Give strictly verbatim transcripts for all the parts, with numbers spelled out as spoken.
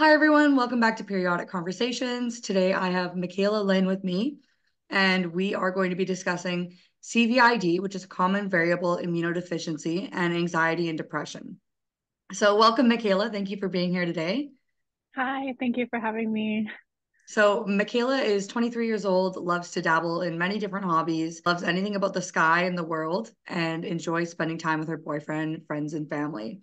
Hi, everyone. Welcome back to Periodic Conversations. Today, I have Michaela Lynn with me, and we are going to be discussing C V I D, which is a common variable immunodeficiency, and anxiety and depression. So welcome, Michaela. Thank you for being here today. Hi, thank you for having me. So Michaela is twenty-three years old, loves to dabble in many different hobbies, loves anything about the sky and the world, and enjoys spending time with her boyfriend, friends, and family.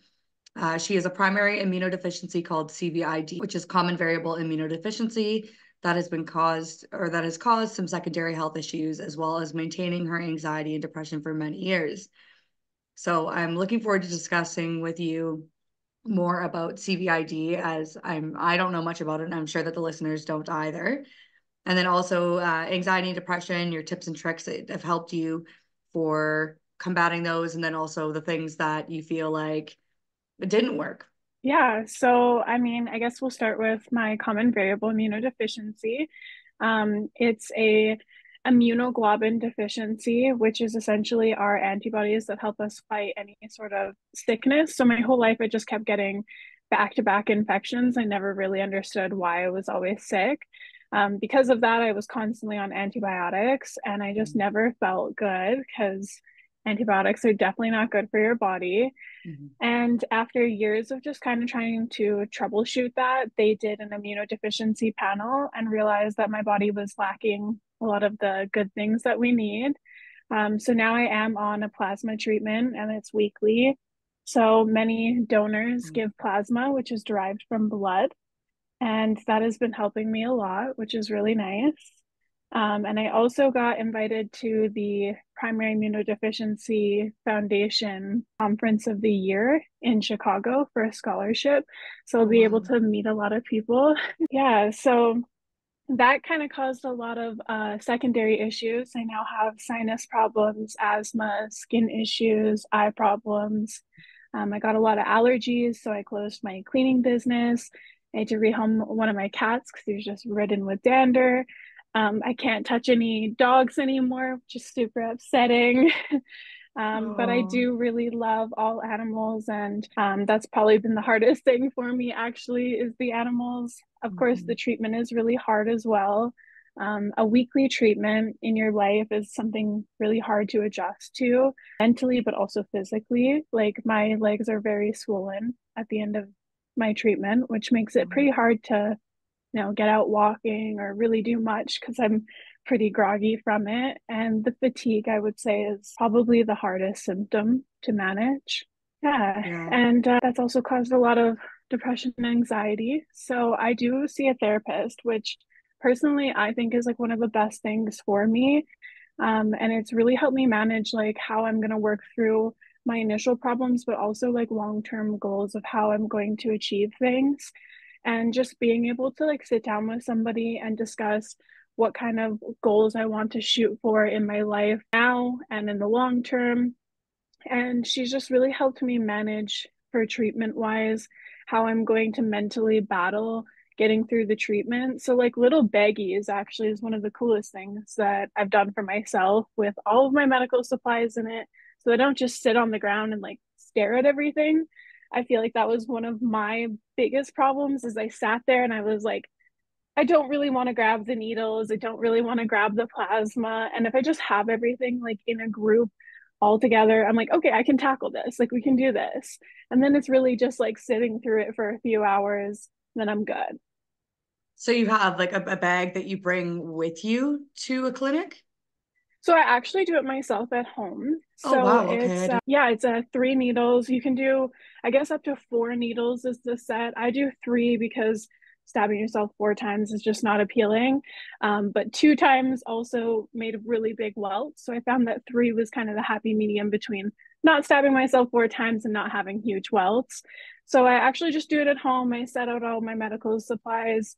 Uh, she has a primary immunodeficiency called C V I D, which is common variable immunodeficiency that has been caused or that has caused some secondary health issues, as well as maintaining her anxiety and depression for many years. So I'm looking forward to discussing with you more about C V I D, as I'm, I don't know much about it, and I'm sure that the listeners don't either. And then also uh, anxiety and depression, your tips and tricks that have helped you for combating those, and then also the things that you feel like it didn't work. Yeah. So, I mean, I guess we'll start with my common variable immunodeficiency. Um, it's a immunoglobulin deficiency, which is essentially our antibodies that help us fight any sort of sickness. So my whole life, I just kept getting back-to-back infections. I never really understood why I was always sick. Um, because of that, I was constantly on antibiotics, and I just never felt good because antibiotics are definitely not good for your body. Mm-hmm. And after years of just kind of trying to troubleshoot that, they did an immunodeficiency panel and realized that my body was lacking a lot of the good things that we need. Um, so now I am on a plasma treatment, and it's weekly. So many donors mm-hmm. give plasma, which is derived from blood. And that has been helping me a lot, which is really nice. Um, and I also got invited to the Primary Immunodeficiency Foundation Conference of the Year in Chicago for a scholarship. So I'll be wow. able to meet a lot of people. Yeah, so that kind of caused a lot of uh, secondary issues. I now have sinus problems, asthma, skin issues, eye problems. Um, I got a lot of allergies, so I closed my cleaning business. I had to rehome one of my cats because he was just ridden with dander. Um, I can't touch any dogs anymore, which is super upsetting. um, but I do really love all animals, and um, that's probably been the hardest thing for me, actually, is the animals. Of mm-hmm. course, the treatment is really hard as well. Um, a weekly treatment in your life is something really hard to adjust to mentally, but also physically. Like, my legs are very swollen at the end of my treatment, which makes it pretty hard to know, get out walking or really do much because I'm pretty groggy from it. And the fatigue, I would say, is probably the hardest symptom to manage. Yeah. yeah. And uh, that's also caused a lot of depression and anxiety. So I do see a therapist, which personally I think is like one of the best things for me. Um, and it's really helped me manage like how I'm going to work through my initial problems, but also like long-term goals of how I'm going to achieve things. And just being able to like sit down with somebody and discuss what kind of goals I want to shoot for in my life now and in the long term. And she's just really helped me manage for treatment wise, how I'm going to mentally battle getting through the treatment. So like little baggies actually is one of the coolest things that I've done for myself with all of my medical supplies in it. So I don't just sit on the ground and like stare at everything. I feel like that was one of my biggest problems is I sat there and I was like, I don't really want to grab the needles. I don't really want to grab the plasma. And if I just have everything like in a group all together, I'm like, okay, I can tackle this. Like, we can do this. And then it's really just like sitting through it for a few hours, then I'm good. So you have like a, a bag that you bring with you to a clinic? So I actually do it myself at home. So oh, wow. okay. it's, uh, yeah, it's a uh, three needles. You can do, I guess, up to four needles is the set. I do three because stabbing yourself four times is just not appealing. Um, but two times also made a really big welt. So I found that three was kind of the happy medium between not stabbing myself four times and not having huge welts. So I actually just do it at home. I set out all my medical supplies.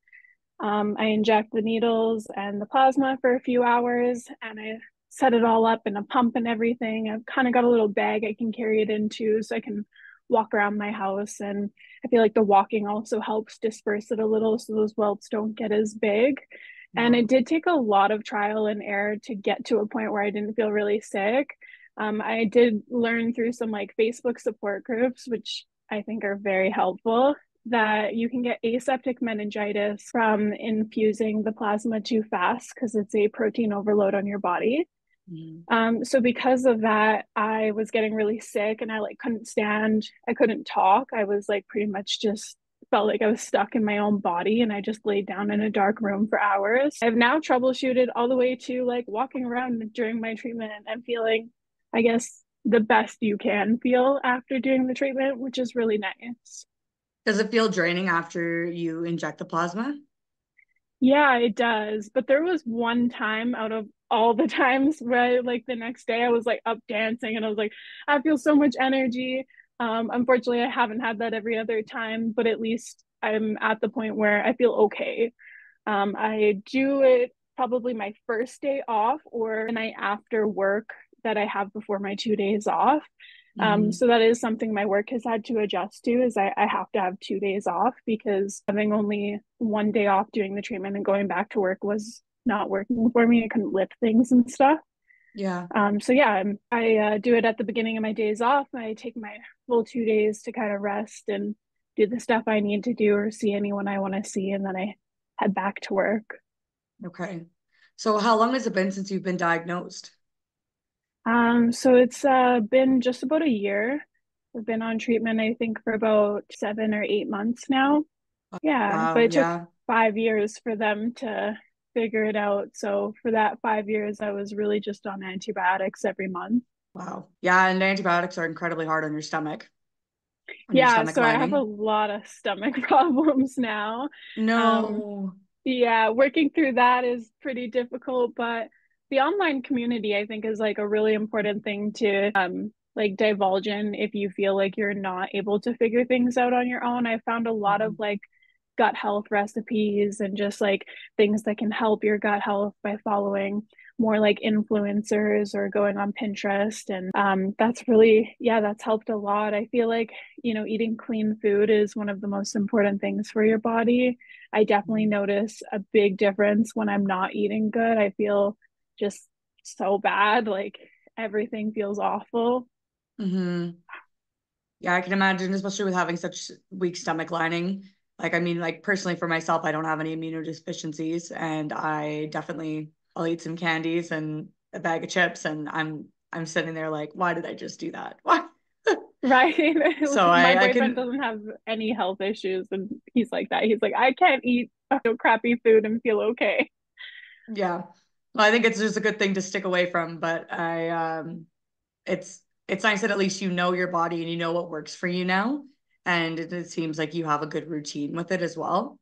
Um, I inject the needles and the plasma for a few hours, and I set it all up in a pump and everything. I've kind of got a little bag I can carry it into, so I can walk around my house. And I feel like the walking also helps disperse it a little, so those welts don't get as big. Mm-hmm. And it did take a lot of trial and error to get to a point where I didn't feel really sick. Um, I did learn through some like Facebook support groups, which I think are very helpful. that you can get aseptic meningitis from infusing the plasma too fast because it's a protein overload on your body. Mm. Um, so because of that, I was getting really sick and I like couldn't stand, I couldn't talk. I was like pretty much just felt like I was stuck in my own body, and I just laid down in a dark room for hours. I've now troubleshooted all the way to like walking around during my treatment and feeling, I guess, the best you can feel after doing the treatment, which is really nice. Does it feel draining after you inject the plasma? Yeah, it does. But there was one time out of all the times where like the next day I was like up dancing and I was like, I feel so much energy. Um, unfortunately, I haven't had that every other time, but at least I'm at the point where I feel okay. Um, I do it probably my first day off or the night after work that I have before my two days off. Um, mm-hmm. So that is something my work has had to adjust to, is I, I have to have two days off, because having only one day off doing the treatment and going back to work was not working for me. I couldn't lift things and stuff. Yeah. Um. So yeah, I'm, I uh, do it at the beginning of my days off. I take my full two days to kind of rest and do the stuff I need to do or see anyone I want to see. And then I head back to work. Okay. So how long has it been since you've been diagnosed? Um, so it's uh, been just about a year. I've been on treatment, I think, for about seven or eight months now. Yeah, wow, but it took yeah. five years for them to figure it out. So for that five years, I was really just on antibiotics every month. Wow. Yeah, and antibiotics are incredibly hard on your stomach. On yeah, your stomach so lining. I have a lot of stomach problems now. No. Um, yeah, working through that is pretty difficult, but the online community, I think, is like a really important thing to um, like divulge in if you feel like you're not able to figure things out on your own. I found a lot of like gut health recipes and just like things that can help your gut health by following more like influencers or going on Pinterest. And um, that's really, yeah, that's helped a lot. I feel like, you know, eating clean food is one of the most important things for your body. I definitely notice a big difference when I'm not eating good. I feel just so bad, like everything feels awful. Mm-hmm. Yeah, I can imagine, especially with having such weak stomach lining. Like, I mean, like personally for myself, I don't have any immunodeficiencies, and I definitely, I'll eat some candies and a bag of chips, and I'm I'm sitting there like, why did I just do that? Why? Right. So my I, boyfriend I can... doesn't have any health issues, and he's like that. He's like, I can't eat crappy food and feel okay. Yeah. Well, I think it's just a good thing to stick away from, but I, um, it's, it's nice that at least you know your body and you know what works for you now. And it, it seems like you have a good routine with it as well.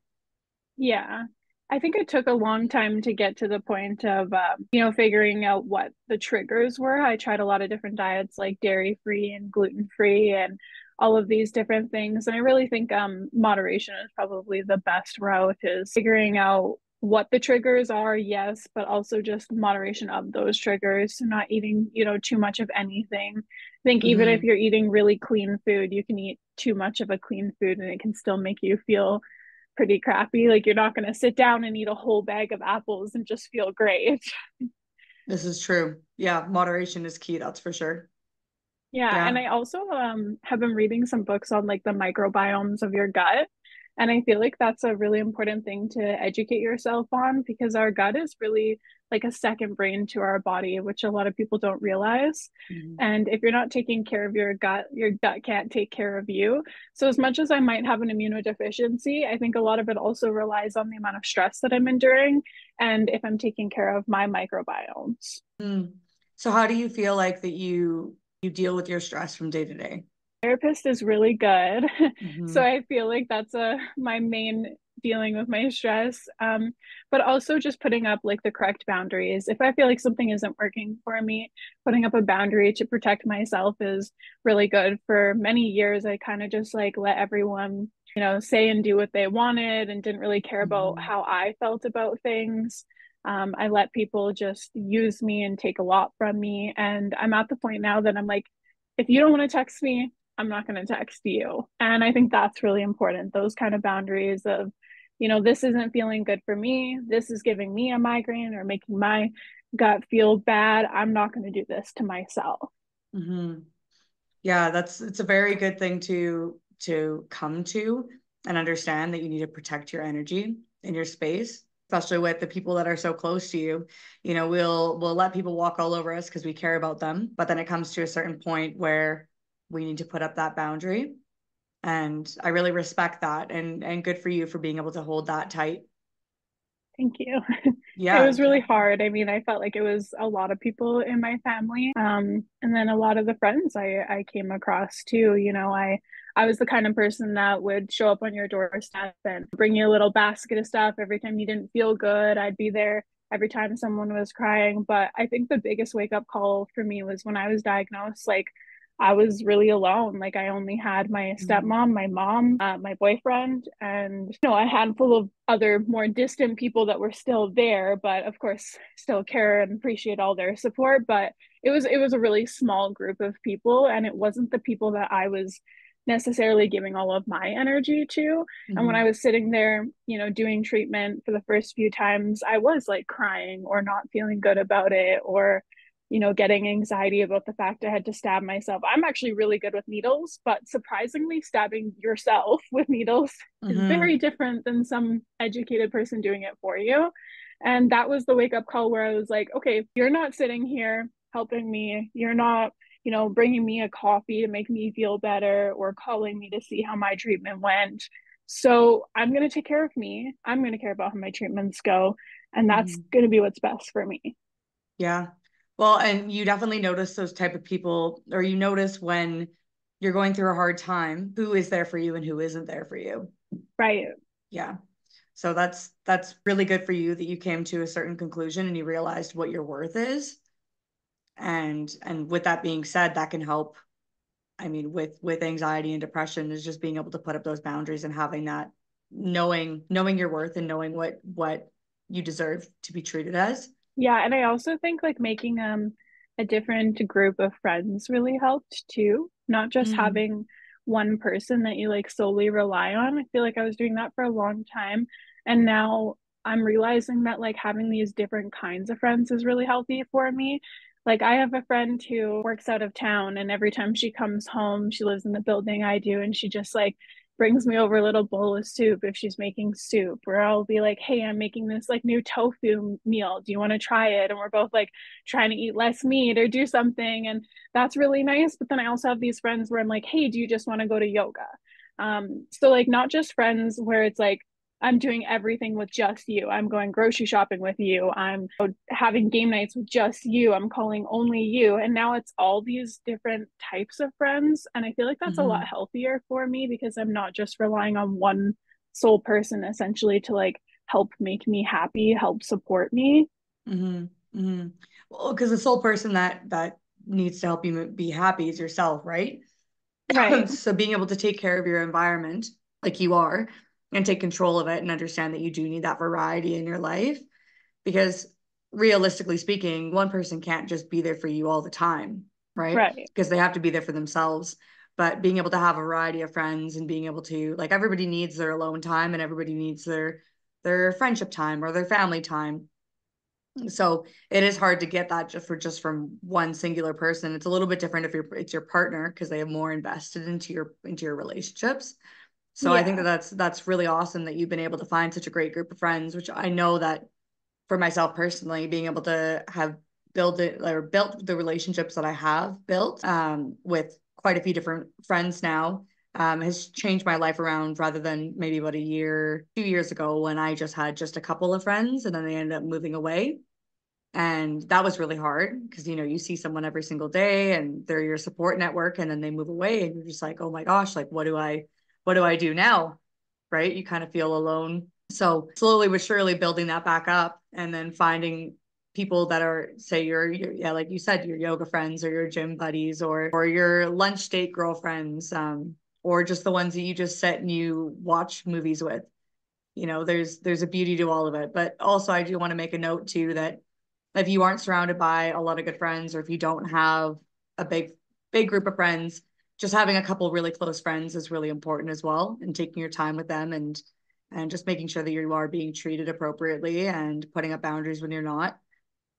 Yeah. I think it took a long time to get to the point of, um, you know, figuring out what the triggers were. I tried a lot of different diets like dairy free and gluten free and all of these different things. And I really think um, moderation is probably the best route, is figuring out what the triggers are, yes, but also just moderation of those triggers. So not eating, you know, too much of anything. I think mm-hmm. even if you're eating really clean food, you can eat too much of a clean food and it can still make you feel pretty crappy. Like, you're not going to sit down and eat a whole bag of apples and just feel great. This is true. Yeah. Moderation is key. That's for sure. Yeah. yeah. And I also um, have been reading some books on like the microbiomes of your gut. And I feel like that's a really important thing to educate yourself on, because our gut is really like a second brain to our body, which a lot of people don't realize. Mm-hmm. And if you're not taking care of your gut, your gut can't take care of you. So as much as I might have an immunodeficiency, I think a lot of it also relies on the amount of stress that I'm enduring and if I'm taking care of my microbiomes. Mm. So how do you feel like that you, you deal with your stress from day to day? Therapist is really good. Mm-hmm. So I feel like that's a my main dealing with my stress, um but also just putting up like the correct boundaries. If I feel like something isn't working for me, putting up a boundary to protect myself is really good. For many years I kind of just like let everyone, you know, say and do what they wanted and didn't really care mm-hmm. about how I felt about things. um I let people just use me and take a lot from me, and I'm at the point now that I'm like, if you don't want to text me, I'm not going to text you. And I think that's really important. Those kind of boundaries of, you know, this isn't feeling good for me. This is giving me a migraine or making my gut feel bad. I'm not going to do this to myself. Mm-hmm. Yeah, that's, it's a very good thing to, to come to. and understand that you need to protect your energy and your space, especially with the people that are so close to you. You know, we'll, we'll let people walk all over us because we care about them. But then it comes to a certain point where we need to put up that boundary. And I really respect that. And, and good for you for being able to hold that tight. Thank you. Yeah. It was really hard. I mean, I felt like it was a lot of people in my family. Um, and then a lot of the friends I, I came across too. You know, I, I was the kind of person that would show up on your doorstep and bring you a little basket of stuff. Every time you didn't feel good, I'd be there every time someone was crying. But I think the biggest wake up call for me was when I was diagnosed, like, I was really alone. Like, I only had my stepmom, my mom, uh, my boyfriend, and, you know, a handful of other more distant people that were still there, but of course still care and appreciate all their support. But it was, it was a really small group of people, and it wasn't the people that I was necessarily giving all of my energy to. Mm-hmm. And when I was sitting there, you know, doing treatment for the first few times, I was like crying or not feeling good about it, or you know, getting anxiety about the fact I had to stab myself. I'm actually really good with needles, but surprisingly, stabbing yourself with needles mm-hmm. is very different than some educated person doing it for you. And that was the wake up call where I was like, okay, you're not sitting here helping me. You're not, you know, bringing me a coffee to make me feel better or calling me to see how my treatment went. So I'm going to take care of me. I'm going to care about how my treatments go. And that's mm-hmm. going to be what's best for me. Yeah. Well, and you definitely notice those type of people, or you notice when you're going through a hard time, who is there for you and who isn't there for you. Right. Yeah. So that's, that's really good for you that you came to a certain conclusion and you realized what your worth is. And, and with that being said, that can help. I mean, with, with anxiety and depression, is just being able to put up those boundaries and having that knowing, knowing your worth and knowing what, what you deserve to be treated as. Yeah. And I also think like making um a different group of friends really helped too. Not just mm-hmm. having one person that you like solely rely on. I feel like I was doing that for a long time. And now I'm realizing that like having these different kinds of friends is really healthy for me. Like I have a friend who works out of town, and every time she comes home, she lives in the building I do, and she just like brings me over a little bowl of soup if she's making soup, or I'll be like, hey, I'm making this like new tofu meal. Do you want to try it? And we're both like trying to eat less meat or do something. And that's really nice. But then I also have these friends where I'm like, hey, do you just want to go to yoga? Um, so like not just friends where it's like, I'm doing everything with just you. I'm going grocery shopping with you. I'm having game nights with just you. I'm calling only you. And now it's all these different types of friends. And I feel like that's mm-hmm. a lot healthier for me, because I'm not just relying on one sole person essentially to like help make me happy, help support me. Mm-hmm. Mm-hmm. Well, because the sole person that, that needs to help you be happy is yourself, right? Right. So being able to take care of your environment like you are, and take control of it and understand that you do need that variety in your life, because realistically speaking, one person can't just be there for you all the time, right? Right. Because they have to be there for themselves. But being able to have a variety of friends and being able to, like, everybody needs their alone time and everybody needs their, their friendship time or their family time. So it is hard to get that just for, just from one singular person. It's a little bit different if you're, it's your partner, because they have more invested into your, into your relationships. So yeah. I think that that's, that's really awesome that you've been able to find such a great group of friends, which I know that for myself personally, being able to have built it or built the relationships that I have built um, with quite a few different friends now um, has changed my life around, rather than maybe about a year, two years ago when I just had just a couple of friends and then they ended up moving away. And that was really hard because, you know, you see someone every single day and they're your support network, and then they move away and you're just like, oh my gosh, like, what do I what do I do now? Right. You kind of feel alone. So slowly but surely building that back up, and then finding people that are, say your, your yeah, like you said, your yoga friends or your gym buddies or, or your lunch date girlfriends, um, or just the ones that you just sit and you watch movies with. You know, there's, there's a beauty to all of it. But also I do want to make a note too, that if you aren't surrounded by a lot of good friends, or if you don't have a big, big group of friends, just having a couple really close friends is really important as well, and taking your time with them, and and just making sure that you are being treated appropriately and putting up boundaries when you're not.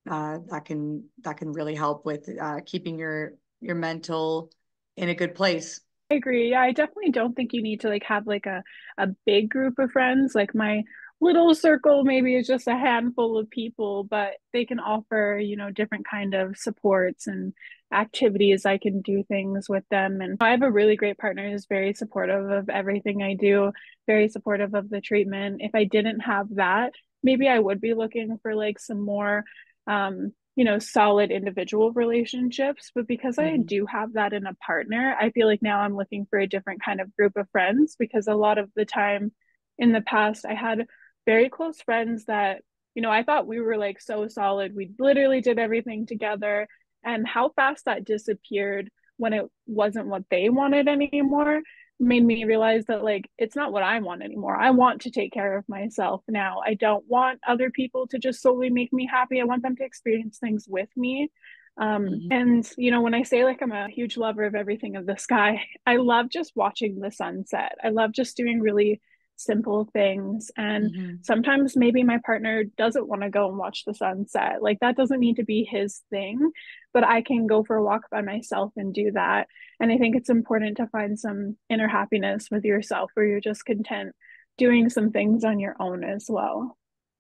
Uh, that can that can really help with uh, keeping your your mental in a good place I agree. Yeah, I definitely don't think you need to like have like a, a big group of friends. Like my little circle maybe is just a handful of people, but they can offer, you know, different kind of supports and activities. I can do things with them. And I have a really great partner who's very supportive of everything I do, very supportive of the treatment. If I didn't have that, maybe I would be looking for like some more, um, you know, solid individual relationships. But because mm-hmm. I do have that in a partner, I feel like now I'm looking for a different kind of group of friends, because a lot of the time in the past, I had very close friends that, you know, I thought we were like so solid. We literally did everything together, and how fast that disappeared when it wasn't what they wanted anymore made me realize that like, it's not what I want anymore. I want to take care of myself now. I don't want other people to just solely make me happy. I want them to experience things with me. Um, mm-hmm. And, you know, when I say like, I'm a huge lover of everything of the sky, I love just watching the sunset. I love just doing really simple things. And mm-hmm. sometimes maybe my partner doesn't want to go and watch the sunset. Like that doesn't need to be his thing, but I can go for a walk by myself and do that. And I think it's important to find some inner happiness with yourself where you're just content doing some things on your own as well.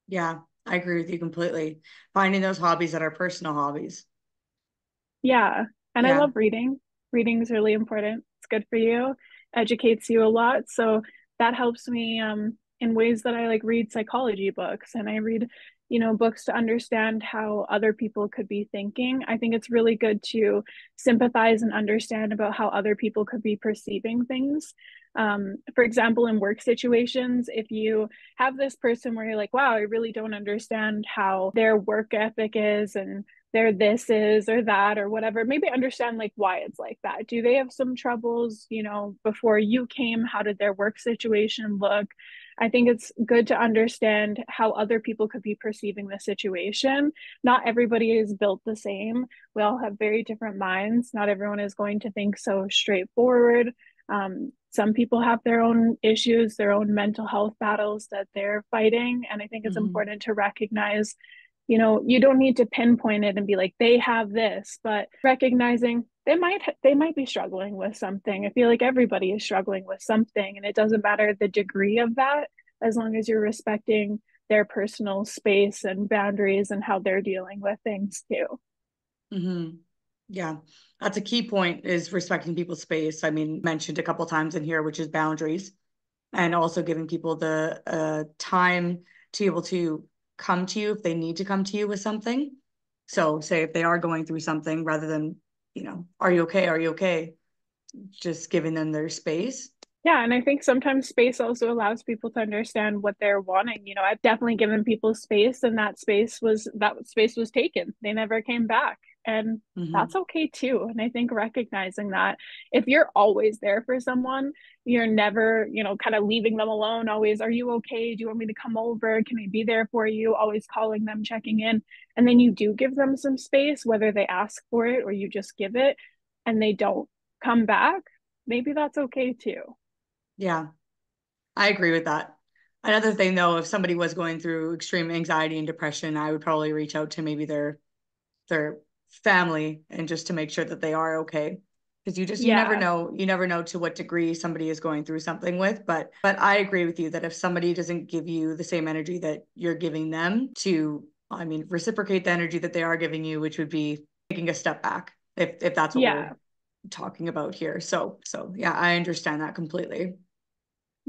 Yeah, I agree with you completely. Finding those hobbies that are personal hobbies. Yeah. And yeah. I love reading. Reading is really important. It's good for you. Educates you a lot. So that helps me um, in ways that I like read psychology books, and I read, you know, books to understand how other people could be thinking. I think it's really good to sympathize and understand about how other people could be perceiving things. Um, for example, in work situations, if you have this person where you're like, wow, I really don't understand how their work ethic is and their this is or that or whatever, maybe understand like why it's like that. Do they have some troubles, you know, before you came? How did their work situation look? I think it's good to understand how other people could be perceiving the situation. Not everybody is built the same. We all have very different minds. Not everyone is going to think so straightforward. Um, some people have their own issues, their own mental health battles that they're fighting. And I think it's mm-hmm. important to recognize, you know, you don't need to pinpoint it and be like, they have this, but recognizing they might, they might be struggling with something. I feel like everybody is struggling with something, and it doesn't matter the degree of that, as long as you're respecting their personal space and boundaries and how they're dealing with things too. Mm-hmm. Yeah, that's a key point, is respecting people's space. I mean, mentioned a couple of times in here, which is boundaries, and also giving people the uh, time to be able to come to you if they need to come to you with something. So say if they are going through something, rather than, you know, are you okay? Are you okay? Just giving them their space. Yeah. And I think sometimes space also allows people to understand what they're wanting. You know, I've definitely given people space, and that space was, that space was taken. They never came back. And mm-hmm. that's okay too. And I think recognizing that if you're always there for someone, you're never, you know, kind of leaving them alone, always, are you okay? Do you want me to come over? Can I be there for you? Always calling them, checking in. And then you do give them some space, whether they ask for it or you just give it and they don't come back. Maybe that's okay too. Yeah, I agree with that. Another thing though, if somebody was going through extreme anxiety and depression, I would probably reach out to maybe their, their, family, and just to make sure that they are okay, because you just yeah. you never know you never know to what degree somebody is going through something with. But but I agree with you that if somebody doesn't give you the same energy that you're giving them, to I mean reciprocate the energy that they are giving you, which would be taking a step back, if if that's what yeah. we're talking about here. So so yeah, I understand that completely.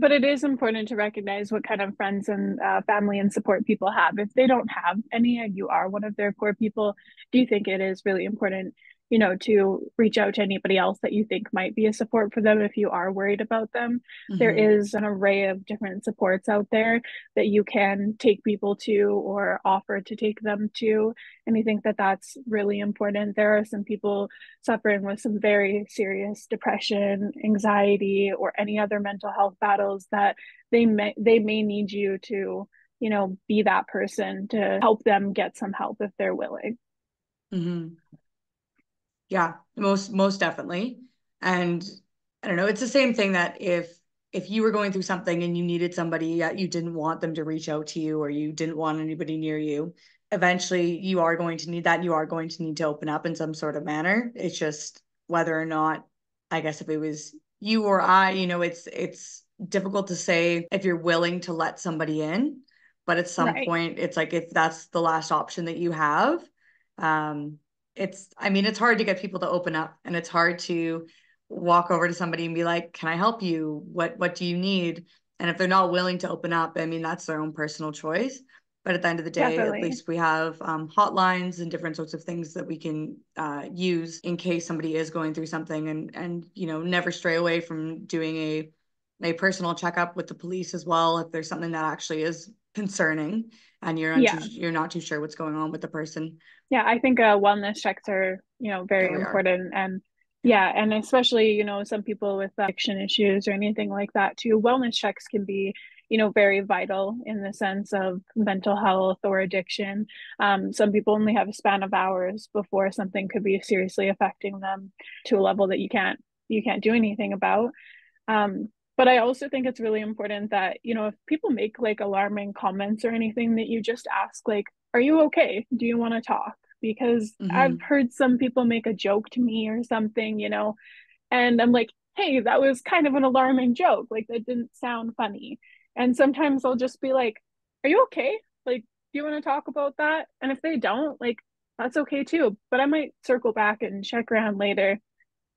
But it is important to recognize what kind of friends and uh, family and support people have. If they don't have any and you are one of their core people, do you think it is really important, you know, to reach out to anybody else that you think might be a support for them if you are worried about them? Mm-hmm. There is an array of different supports out there that you can take people to or offer to take them to. And I think that that's really important. There are some people suffering with some very serious depression, anxiety, or any other mental health battles that they may, they may need you to, you know, be that person to help them get some help if they're willing. Mm-hmm. Yeah, most, most definitely. And I don't know, it's the same thing that if, if you were going through something and you needed somebody, you didn't want them to reach out to you, or you didn't want anybody near you, eventually you are going to need that. You are going to need to open up in some sort of manner. It's just whether or not, I guess if it was you or I, you know, it's it's difficult to say if you're willing to let somebody in, but at some right. point it's like, if that's the last option that you have, um, it's, I mean, it's hard to get people to open up, and it's hard to walk over to somebody and be like, can I help you? What, what do you need? And if they're not willing to open up, I mean, that's their own personal choice. But at the end of the day, Definitely. at least we have um, hotlines and different sorts of things that we can uh, use in case somebody is going through something, and, and, you know, never stray away from doing a, a personal checkup with the police as well. If there's something that actually is concerning and you're, yeah. untoo- you're not too sure what's going on with the person. Yeah. I think uh, wellness checks are, you know, very important. Are. And yeah. And especially, you know, some people with addiction issues or anything like that too, wellness checks can be, you know, very vital in the sense of mental health or addiction. Um, some people only have a span of hours before something could be seriously affecting them to a level that you can't, you can't do anything about. Um, but I also think it's really important that, you know, if people make like alarming comments or anything, that you just ask, like, are you okay? Do you want to talk? Because mm-hmm. I've heard some people make a joke to me or something, you know, and I'm like, hey, that was kind of an alarming joke. Like, that didn't sound funny. And sometimes I'll just be like, are you okay? Like, do you want to talk about that? And if they don't, like, that's okay too. But I might circle back and check around later.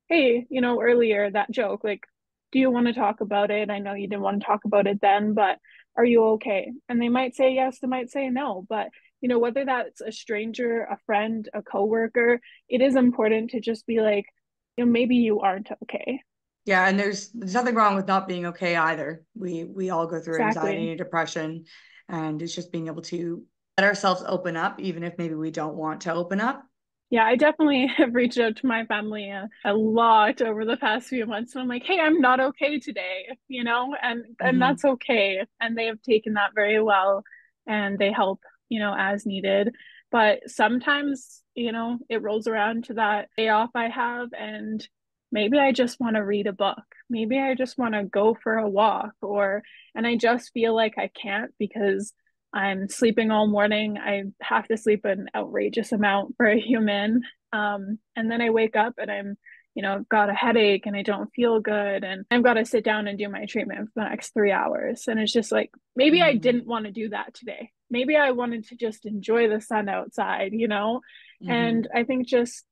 Hey, you know, earlier that joke, like, do you want to talk about it? I know you didn't want to talk about it then, but are you okay? And they might say yes, they might say no. But, you know, whether that's a stranger, a friend, a coworker, it is important to just be like, you know, maybe you aren't okay. Yeah. And there's, there's nothing wrong with not being okay either. We, we all go through exactly. anxiety and depression, and it's just being able to let ourselves open up, even if maybe we don't want to open up. Yeah. I definitely have reached out to my family a, a lot over the past few months. And I'm like, hey, I'm not okay today, you know, and, and mm-hmm. that's okay. And they have taken that very well, and they help, you know, as needed. But sometimes, you know, it rolls around to that day off I have, and maybe I just want to read a book. Maybe I just want to go for a walk, or, and I just feel like I can't because I'm sleeping all morning. I have to sleep an outrageous amount for a human. Um, and then I wake up and I'm, you know, I've got a headache and I don't feel good, and I've got to sit down and do my treatment for the next three hours. And it's just like, maybe mm-hmm. I didn't want to do that today. Maybe I wanted to just enjoy the sun outside, you know? Mm-hmm. And I think just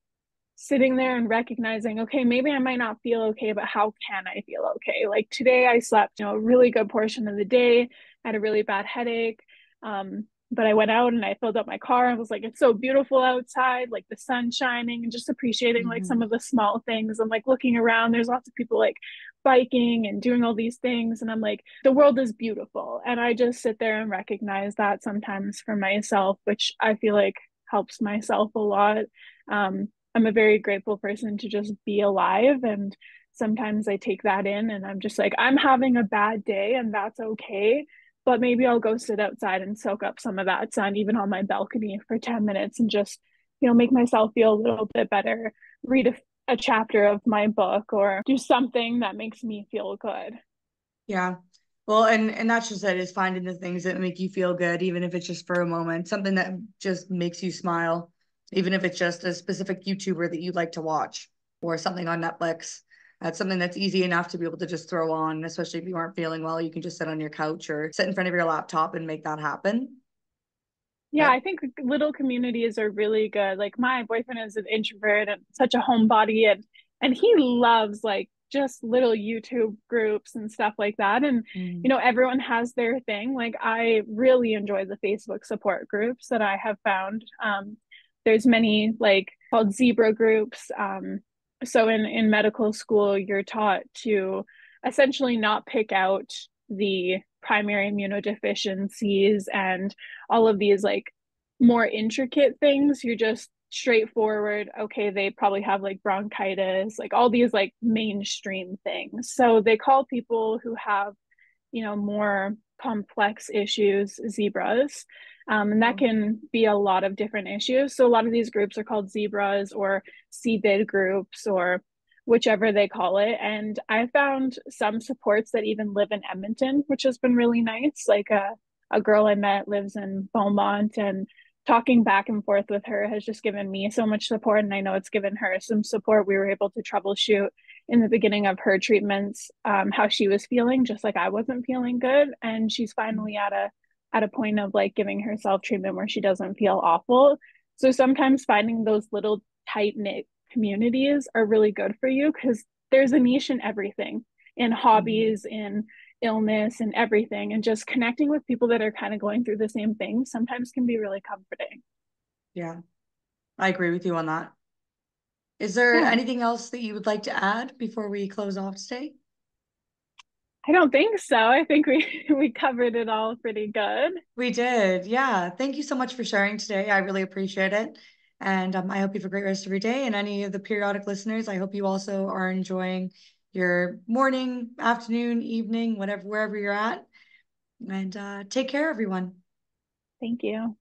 sitting there and recognizing, okay, maybe I might not feel okay, but how can I feel okay? Like, today I slept, you know, a really good portion of the day. I had a really bad headache. Um, but I went out and I filled up my car. I was like, it's so beautiful outside, like the sun shining, and just appreciating mm-hmm. like some of the small things. I'm like looking around, there's lots of people like biking and doing all these things. And I'm like, the world is beautiful. And I just sit there and recognize that sometimes for myself, which I feel like helps myself a lot. Um, I'm a very grateful person to just be alive. And sometimes I take that in and I'm just like, I'm having a bad day and that's okay. But maybe I'll go sit outside and soak up some of that sun, even on my balcony for ten minutes, and just, you know, make myself feel a little bit better, read a, a chapter of my book, or do something that makes me feel good. Yeah. Well, and, and that's just it, is finding the things that make you feel good, even if it's just for a moment, something that just makes you smile. Even if it's just a specific YouTuber that you like to watch, or something on Netflix. That's something that's easy enough to be able to just throw on, especially if you aren't feeling well. You can just sit on your couch or sit in front of your laptop and make that happen. Yeah, but I think little communities are really good. Like, my boyfriend is an introvert and such a homebody, and and he loves like just little YouTube groups and stuff like that. And, mm. you know, everyone has their thing. Like, I really enjoy the Facebook support groups that I have found. Um, There's many like called zebra groups. Um, so in, in medical school, you're taught to essentially not pick out the primary immunodeficiencies and all of these like more intricate things. You're just straightforward. Okay, they probably have like bronchitis, like all these like mainstream things. So they call people who have, you know, more complex issues, zebras. Um, and that can be a lot of different issues. So a lot of these groups are called zebras or C B I D groups, or whichever they call it. And I found some supports that even live in Edmonton, which has been really nice. Like a, a girl I met lives in Beaumont, and talking back and forth with her has just given me so much support. And I know it's given her some support. We were able to troubleshoot in the beginning of her treatments, um, how she was feeling, just like I wasn't feeling good. And she's finally at a, at a point of like giving herself treatment where she doesn't feel awful. So sometimes finding those little tight knit communities are really good for you, because there's a niche in everything, in hobbies, in illness, and everything. And just connecting with people that are kind of going through the same thing sometimes can be really comforting. Yeah, I agree with you on that. Is there yeah. anything else that you would like to add before we close off today? I don't think so. I think we, we covered it all pretty good. We did. Yeah. Thank you so much for sharing today. I really appreciate it. And um, I hope you have a great rest of your day. And any of the periodic listeners, I hope you also are enjoying your morning, afternoon, evening, whatever, wherever you're at. And uh, take care, everyone. Thank you.